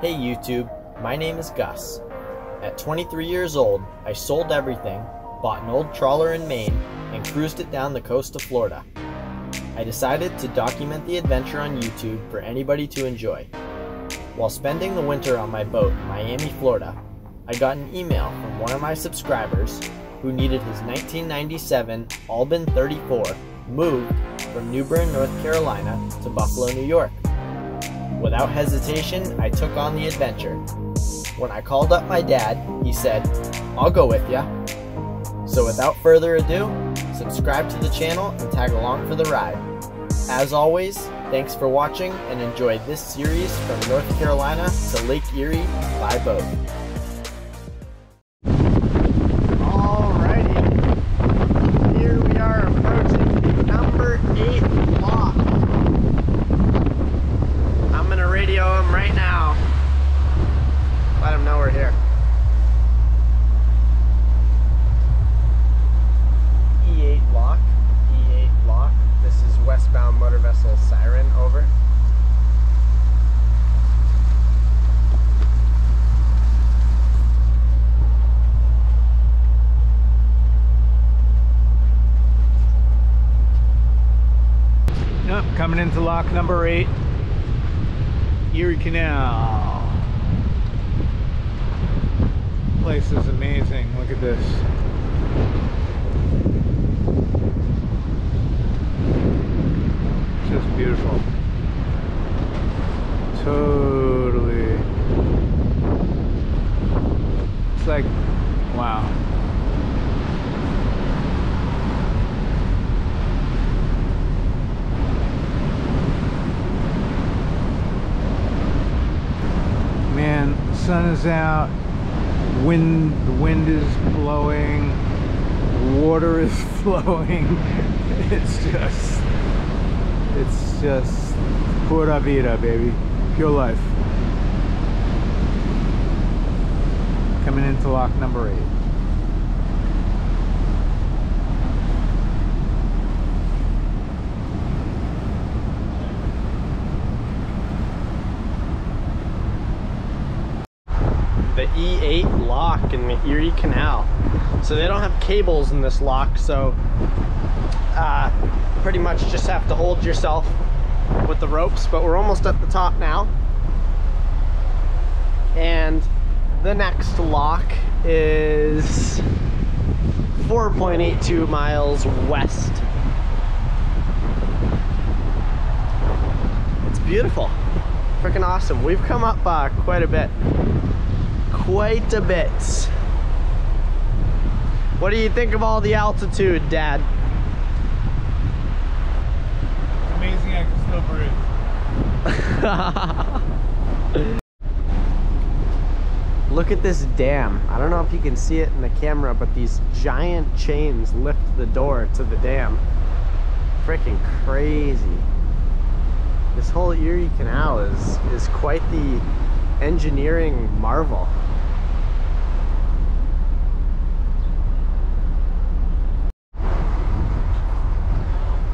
Hey YouTube, my name is Gus. At 23 years old, I sold everything, bought an old trawler in Maine, and cruised it down the coast of Florida. I decided to document the adventure on YouTube for anybody to enjoy. While spending the winter on my boat in Miami, Florida, I got an email from one of my subscribers who needed his 1997 Albin 34 moved from New Bern, North Carolina to Buffalo, New York. Without hesitation, I took on the adventure. When I called up my dad, he said, "I'll go with ya." So without further ado, subscribe to the channel and tag along for the ride. As always, thanks for watching and enjoy this series from North Carolina to Lake Erie by boat. Alrighty, here we are approaching number 8 lock. I'm gonna radio him right now. Let him know we're here. Westbound motor vessel siren, over. Nope, coming into lock number 8, Erie Canal. Place is amazing, look at this. Beautiful. Totally. It's like, wow. Man, the sun is out. The wind is blowing. The water is flowing. It's just pura vida, baby. Pure life. Coming into lock number 8. The E8 lock in the Erie Canal. So they don't have cables in this lock, so pretty much just have to hold yourself with the ropes, but we're almost at the top now. And the next lock is 4.82 miles west. It's beautiful, freaking awesome. We've come up by quite a bit. What do you think of all the altitude, Dad? Amazing, I can still breathe. Look at this dam. I don't know if you can see it in the camera, but these giant chains lift the door to the dam. Freaking crazy. This whole Erie Canal is quite the engineering marvel.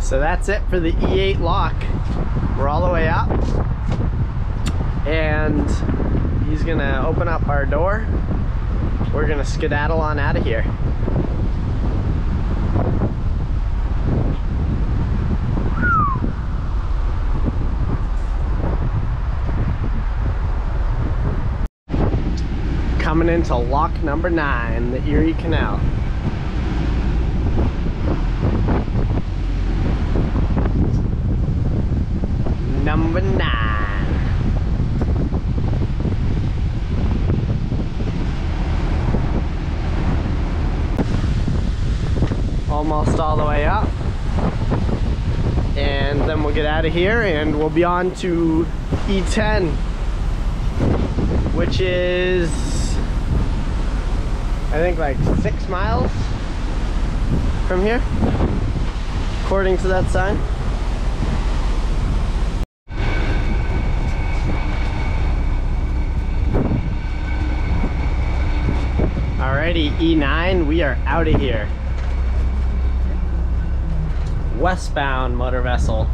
So that's it for the E8 lock. We're all the way up, and he's gonna open up our door. We're gonna skedaddle on out of here. Coming into lock number 9, the Erie Canal. Number 9. Almost all the way up. And then we'll get out of here and we'll be on to E10, which is, I think, like 6 miles from here, according to that sign. Alrighty, E9, we are out of here. Westbound motor vessel.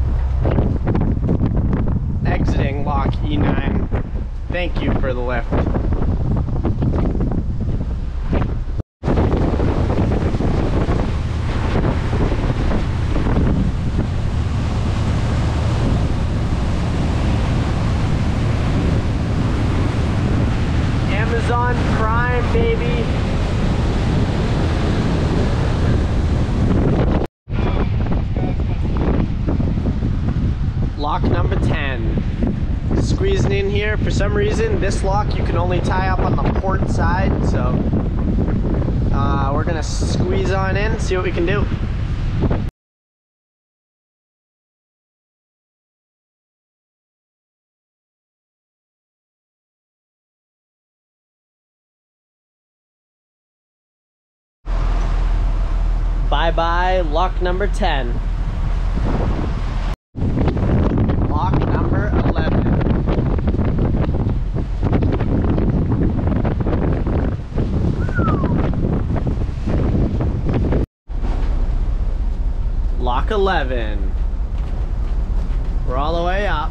Exiting lock E9. Thank you for the lift. Amazon Prime, baby. Lock number 10. Squeezing in here. For some reason, this lock you can only tie up on the port side, so we're gonna squeeze on in, see what we can do. Bye-bye, lock number 10. Lock 11. We're all the way up.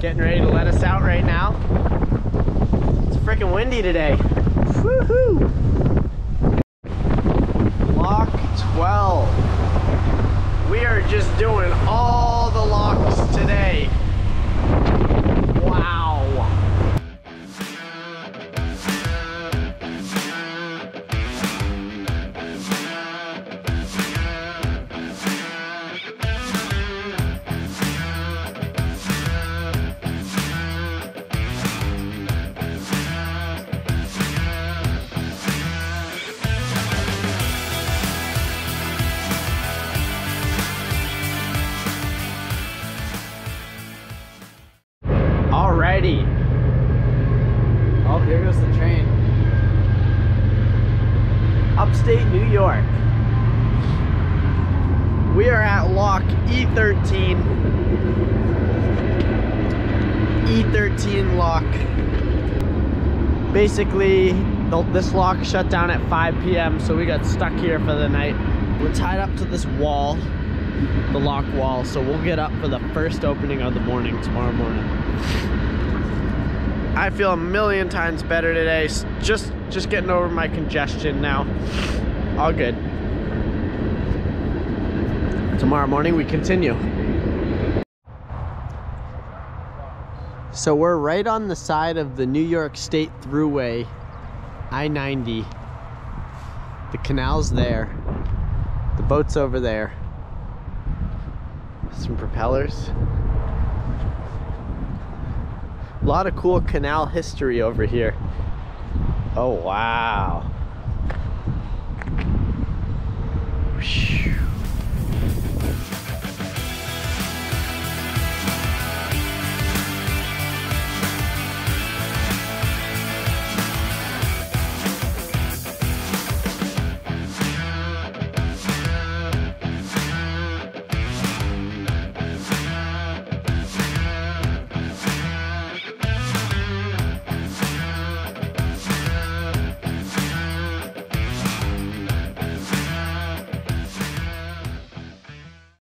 Getting ready to let us out right now. It's freaking windy today. Woohoo! Lock 12. We are just doing all the locks today. Wow. Oh, here goes the train. Upstate New York. We are at lock E13. E13 lock. Basically, this lock shut down at 5 p.m., so we got stuck here for the night. We're tied up to this wall, the lock wall, so we'll get up for the first opening of the morning tomorrow morning. I feel a million times better today. Just getting over my congestion now. All good. Tomorrow morning we continue. So we're right on the side of the New York State Thruway, I-90. The canal's there. The boat's over there. Some propellers. A lot of cool canal history over here. Oh wow.